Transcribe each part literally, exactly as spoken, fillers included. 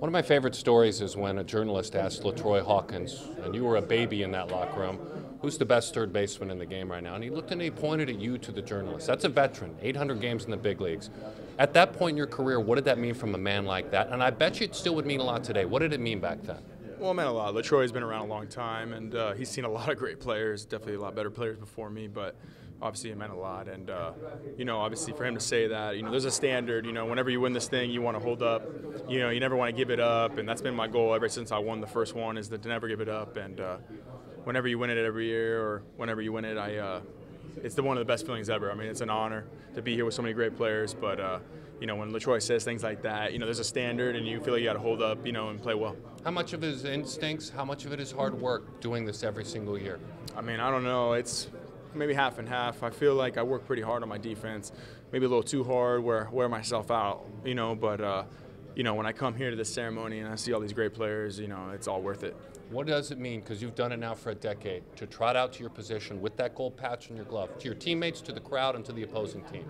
One of my favorite stories is when a journalist asked LaTroy Hawkins, and you were a baby in that locker room, who's the best third baseman in the game right now? And he looked and he pointed at you, to the journalist. That's a veteran, eight hundred games in the big leagues. At that point in your career, what did that mean from a man like that? And I bet you it still would mean a lot today. What did it mean back then? Well, it meant a lot. LaTroy's been around a long time, and uh, he's seen a lot of great players, definitely a lot better players before me, but obviously it meant a lot. And, uh, you know, obviously for him to say that, you know, there's a standard, you know, whenever you win this thing, you want to hold up. You know, you never want to give it up, and that's been my goal ever since I won the first one, is to never give it up. And uh, whenever you win it every year, or whenever you win it, I uh, it's the one of the best feelings ever. I mean, it's an honor to be here with so many great players, but, uh, you know, when LaTroy says things like that, you know, there's a standard, and you feel like you got to hold up, you know, and play well. How much of it is instincts? How much of it is hard work doing this every single year? I mean, I don't know. It's maybe half and half. I feel like I work pretty hard on my defense, maybe a little too hard, where I wear myself out, you know. But, uh, you know, when I come here to this ceremony and I see all these great players, you know, it's all worth it. What does it mean, because you've done it now for a decade, to trot out to your position with that gold patch in your glove, to your teammates, to the crowd, and to the opposing team?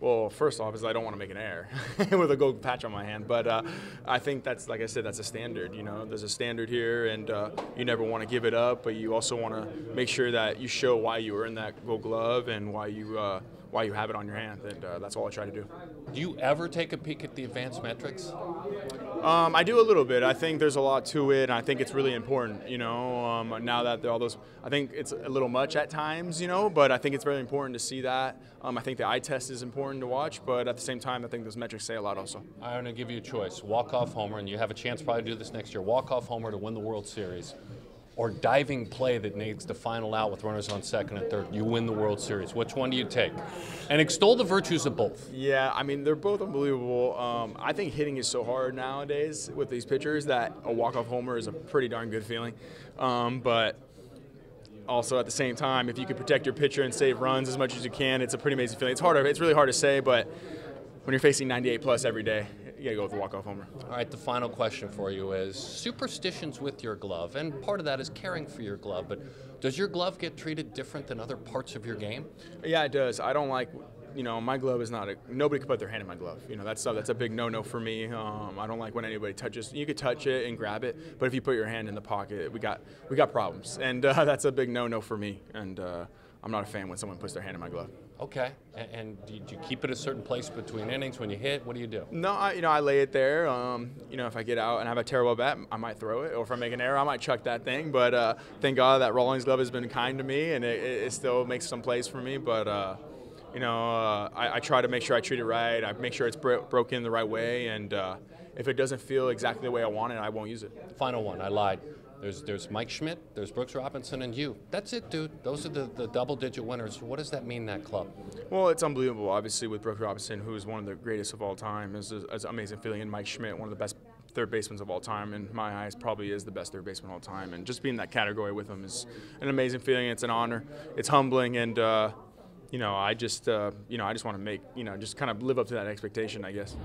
Well, first off is I don't want to make an error with a gold patch on my hand, but uh, I think that's, like I said, that's a standard. You know, there's a standard here, and uh, you never want to give it up, but you also want to make sure that you show why you earned that gold glove and why you uh, why you have it on your hand, and uh, that's all I try to do. Do you ever take a peek at the advanced metrics? Um, I do a little bit. I think there's a lot to it, and I think it's really important. You know, um, now that all those, I think it's a little much at times. You know, but I think it's very important to see that. Um, I think the eye test is important to watch, but at the same time, I think those metrics say a lot also. I'm going to give you a choice: walk-off homer, and you have a chance probably to do this next year. Walk-off homer to win the World Series, or diving play that needs to final out with runners on second and third. You win the World Series. Which one do you take? And extol the virtues of both. Yeah, I mean, they're both unbelievable. Um, I think hitting is so hard nowadays with these pitchers that a walk-off homer is a pretty darn good feeling. Um, but also at the same time, if you can protect your pitcher and save runs as much as you can, it's a pretty amazing feeling. It's harder. It's really hard to say, but when you're facing ninety-eight plus every day, you gotta go with the walk-off homer. All right, the final question for you is superstitions with your glove, and part of that is caring for your glove, but does your glove get treated different than other parts of your game? Yeah, it does. I don't like, you know, my glove is not a, nobody could put their hand in my glove. You know, that's, that's a big no-no for me. Um, I don't like when anybody touches, you could touch it and grab it, but if you put your hand in the pocket, we got, we got problems, and uh, that's a big no-no for me, and uh, I'm not a fan when someone puts their hand in my glove. Okay, and, and do, you, do you keep it a certain place between innings when you hit? What do you do? No, I, you know, I lay it there. Um, you know, if I get out and have a terrible bat, I might throw it, or if I make an error, I might chuck that thing. But uh, thank God that Rawlings glove has been kind to me, and it, it still makes some plays for me. But uh, you know, uh, I, I try to make sure I treat it right. I make sure it's bro broken in the right way, and uh, if it doesn't feel exactly the way I want it, I won't use it. Final one, I lied. There's, there's Mike Schmidt, there's Brooks Robinson, and you. That's it, dude. Those are the, the double-digit winners. What does that mean, that club? Well, it's unbelievable, obviously, with Brooks Robinson, who is one of the greatest of all time. It's, it's an amazing feeling. And Mike Schmidt, one of the best third basemen of all time. In my eyes, probably is the best third baseman of all time. And just being in that category with him is an amazing feeling. It's an honor. It's humbling. And, uh, you know, I just, uh, you know, I just want to make, you know, just kind of live up to that expectation, I guess.